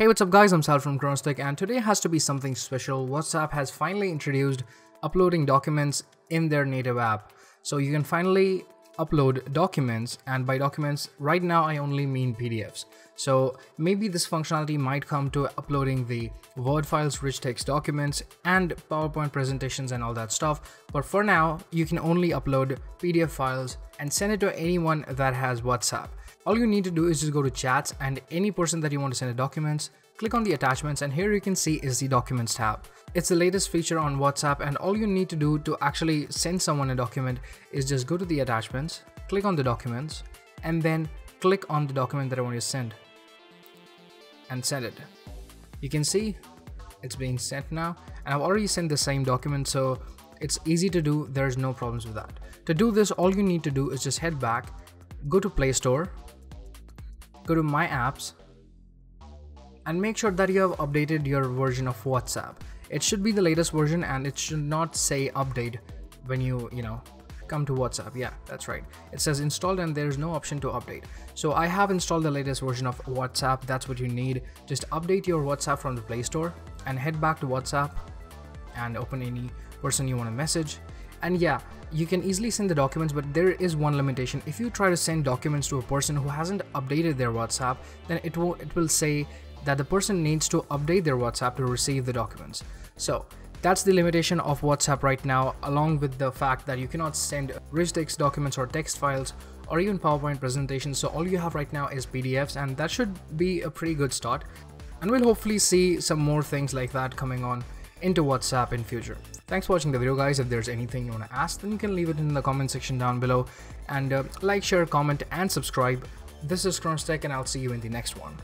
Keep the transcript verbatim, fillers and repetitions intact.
Hey, what's up guys, I'm Sal from CronosTech, and today has to be something special. WhatsApp has finally introduced uploading documents in their native app. So you can finally upload documents, and by documents, right now I only mean P D Fs. So maybe this functionality might come to uploading the Word files, rich text documents, and PowerPoint presentations and all that stuff. But for now, you can only upload P D F files and send it to anyone that has WhatsApp. All you need to do is just go to chats, and any person that you want to send a documents, click on the attachments, and here you can see is the documents tab. It's the latest feature on WhatsApp, and all you need to do to actually send someone a document is just go to the attachments, click on the documents, and then click on the document that I want you to send and send it. You can see it's being sent now, and I've already sent the same document, so it's easy to do. There's no problems with that. To do this, all you need to do is just head back, go to Play Store, go to My Apps, and make sure that you have updated your version of WhatsApp. It should be the latest version, and it should not say update when you, you know, come to WhatsApp. Yeah, that's right. It says installed, and there's no option to update. So I have installed the latest version of WhatsApp. That's what you need. Just update your WhatsApp from the Play Store and head back to WhatsApp and open any person you want to message. And yeah, you can easily send the documents, but there is one limitation. If you try to send documents to a person who hasn't updated their WhatsApp, then it will, it will say that the person needs to update their WhatsApp to receive the documents. So that's the limitation of WhatsApp right now, along with the fact that you cannot send rich text documents or text files or even PowerPoint presentations. So all you have right now is P D Fs, and that should be a pretty good start. And we'll hopefully see some more things like that coming on into WhatsApp in future. Thanks for watching the video guys. If there's anything you want to ask, then you can leave it in the comment section down below, and uh, like, share, comment, and subscribe. This is CronosTech, and I'll see you in the next one.